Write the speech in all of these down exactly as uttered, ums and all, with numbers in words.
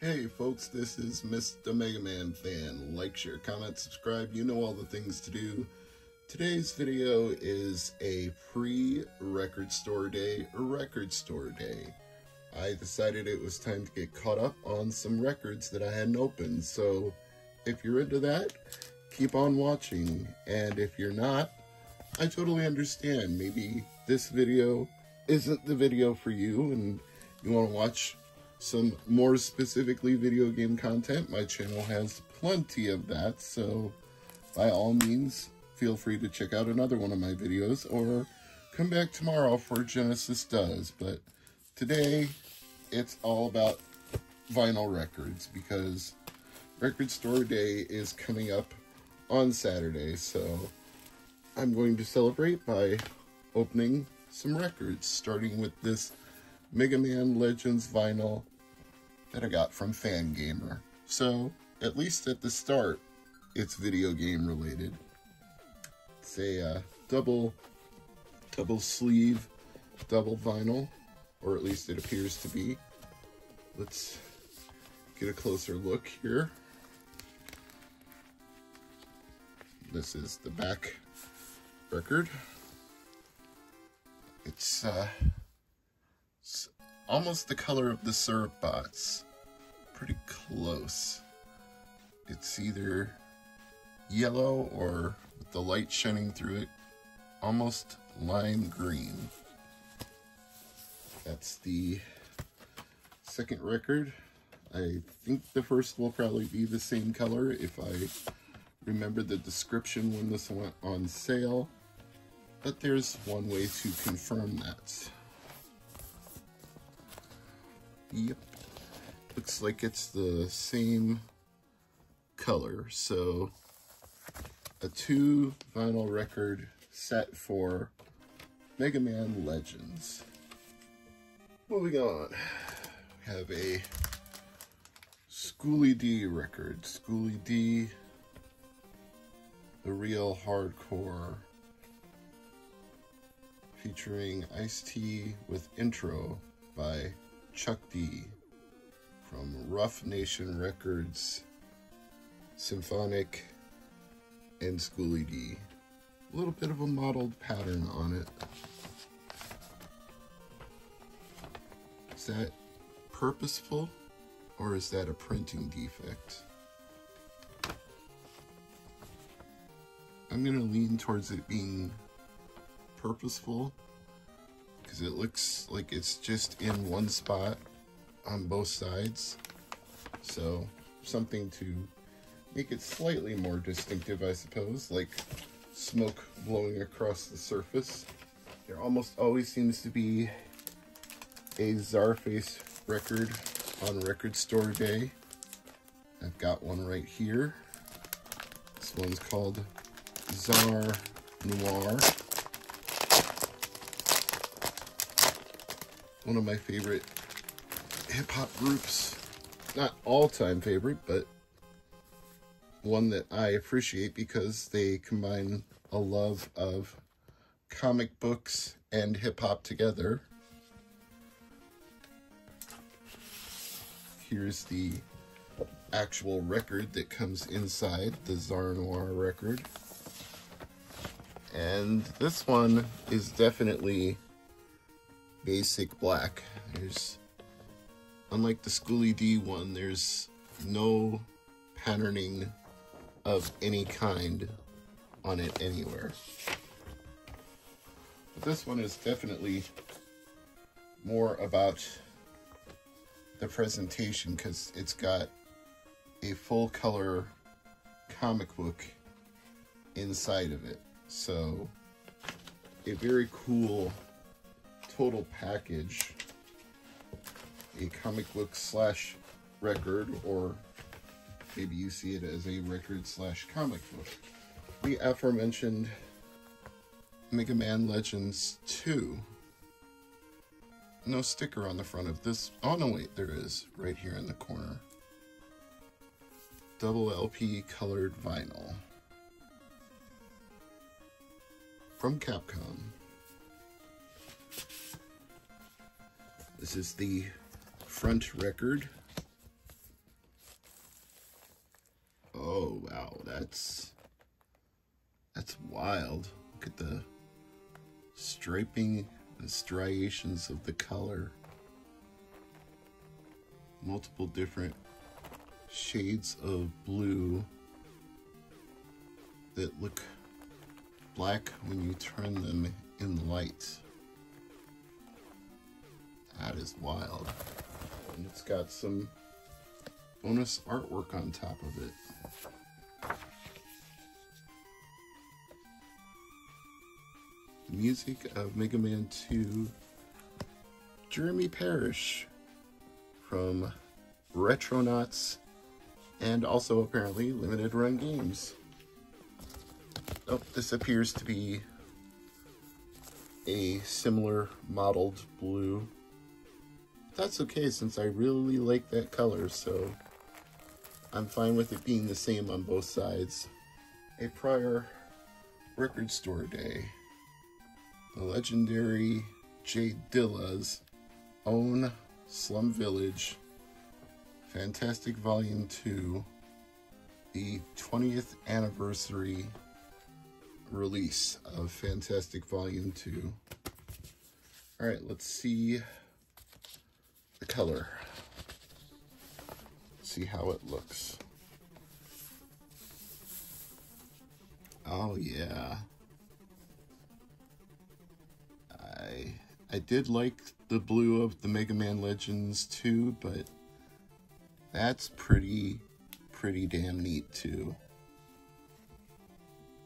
Hey folks, this is Mister Mega Man Fan. Like, share, comment, subscribe, you know all the things to do. Today's video is a pre-Record Store Day, Record Store Day. I decided it was time to get caught up on some records that I hadn't opened, so if you're into that, keep on watching, and if you're not, I totally understand. Maybe this video isn't the video for you, and you want to watch some more specifically video game content. My channel has plenty of that, so by all means, feel free to check out another one of my videos, or come back tomorrow for Genesis Does. But today, it's all about vinyl records, because Record Store Day is coming up on Saturday, so I'm going to celebrate by opening some records, starting with this Mega Man Legends vinyl that I got from Fangamer. So, at least at the start, it's video game related. It's a uh, double, double sleeve, double vinyl, or at least it appears to be. Let's get a closer look here. This is the back record. It's, uh, it's almost the color of the syrup box. Pretty close. It's either yellow or, with the light shining through it, almost lime green. That's the second record. I think the first will probably be the same color if I remember the description when this went on sale, but there's one way to confirm that. Yep, looks like it's the same color, so a two vinyl record set for Mega Man Legends. Moving on, we have a Schoolly D record. Schoolly D, the real hardcore, featuring Ice T with intro by Chuck D from Rough Nation Records, Symphonic, and Schoolly D. A little bit of a mottled pattern on it. Is that purposeful, or is that a printing defect? I'm gonna lean towards it being purposeful, because it looks like it's just in one spot on both sides. So something to make it slightly more distinctive, I suppose, like smoke blowing across the surface. There almost always seems to be a Czarface record on Record Store Day. I've got one right here. This one's called Czar Noir. One of my favorite hip-hop groups. Not all-time favorite, but one that I appreciate because they combine a love of comic books and hip-hop together. Here's the actual record that comes inside the Czar Noir record. And this one is definitely basic black. There's, unlike the Schoolly D one, there's no patterning of any kind on it anywhere. But this one is definitely more about the presentation, because it's got a full color comic book inside of it. So a very cool total package, a comic book slash record, or maybe you see it as a record slash comic book. The aforementioned Mega Man Legends two. No sticker on the front of this. Oh no, wait, there is right here in the corner. Double L P colored vinyl from Capcom. This is the front record. That's that's wild. Look at the striping and striations of the color. Multiple different shades of blue that look black when you turn them in the light. That is wild. And it's got some bonus artwork on top of it. The music of Mega Man two, Jeremy Parrish from Retronauts and also apparently Limited Run Games. Oh, this appears to be a similar mottled blue. That's okay since I really like that color, so I'm fine with it being the same on both sides. A prior Record Store Day, the legendary Jay Dilla's own Slum Village, Fantastic Volume two, the twentieth anniversary release of Fantastic Volume two. All right, let's see the color. See how it looks. Oh yeah. I I did like the blue of the Mega Man Legends two, but that's pretty pretty damn neat too.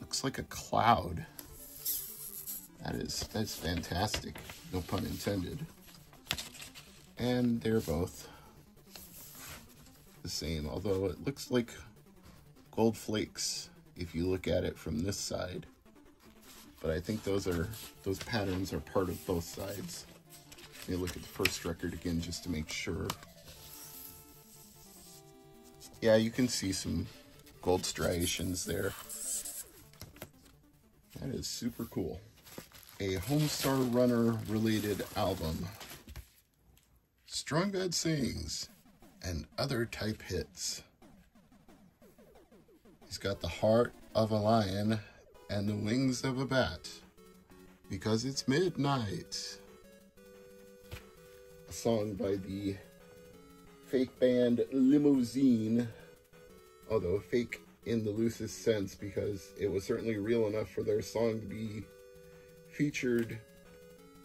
Looks like a cloud. That is that's fantastic. No pun intended. And they're both the same, although it looks like gold flakes if you look at it from this side. But I think those are those patterns are part of both sides. Let me look at the first record again just to make sure. Yeah, you can see some gold striations there. That is super cool. A Homestar Runner related album. Strong Bad Sings and other type hits. He's got the heart of a lion and the wings of a bat because it's midnight. A song by the fake band Limousine, although fake in the loosest sense because it was certainly real enough for their song to be featured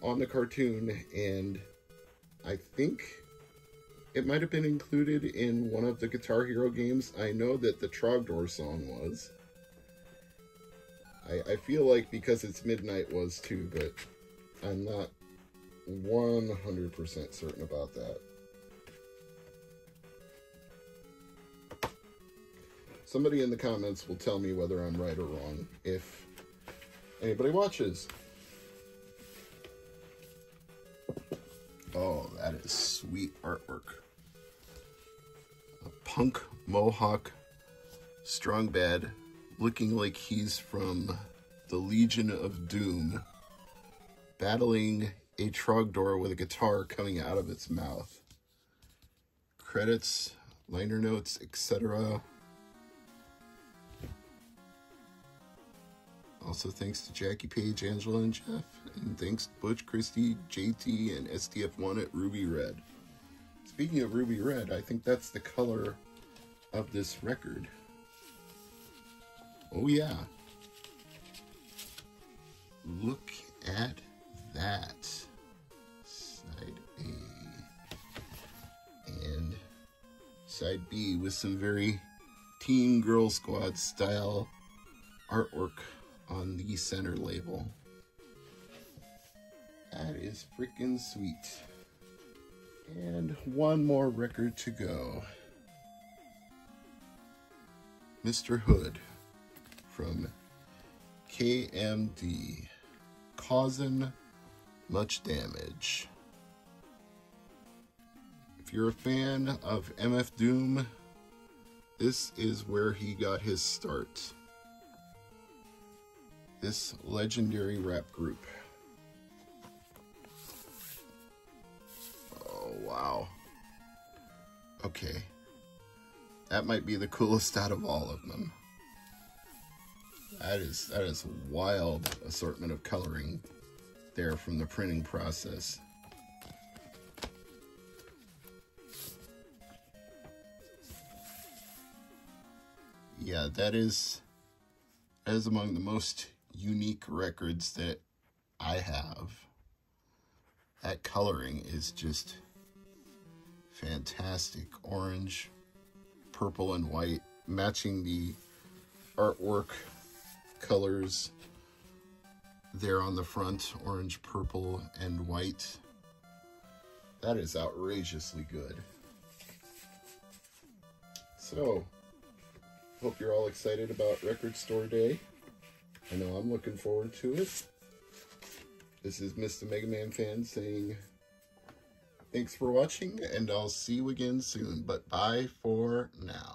on the cartoon, and I think it might have been included in one of the Guitar Hero games. I know that the Trogdor song was. I, I feel like Because It's Midnight was too, but I'm not one hundred percent certain about that. Somebody in the comments will tell me whether I'm right or wrong if anybody watches. Oh, that is sweet artwork. A punk mohawk, Strong Bad, looking like he's from the Legion of Doom, battling a Trogdor with a guitar coming out of its mouth. Credits, liner notes, et cetera. Also thanks to Jackie Page, Angela, and Jeff. And thanks to Butch, Christy, J T, and S D F one at Ruby Red. Speaking of Ruby Red, I think that's the color of this record. Oh yeah. Look at that. Side A. And side B with some very Teen Girl Squad style artwork on the center label. That is freaking sweet. And one more record to go. Mister Hood from K M D, Causing Much Damage. If you're a fan of M F Doom, this is where he got his start. This legendary rap group. Oh, wow. Okay. That might be the coolest out of all of them. That is, that is a wild assortment of coloring there from the printing process. Yeah, that is, that is among the most unique records that I have. That coloring is just fantastic. Orange, purple, and white, matching the artwork colors there on the front, orange, purple, and white. That is outrageously good. So, hope you're all excited about Record Store Day. I know I'm looking forward to it. This is Mister Mega Man Fan saying thanks for watching, and I'll see you again soon, but bye for now.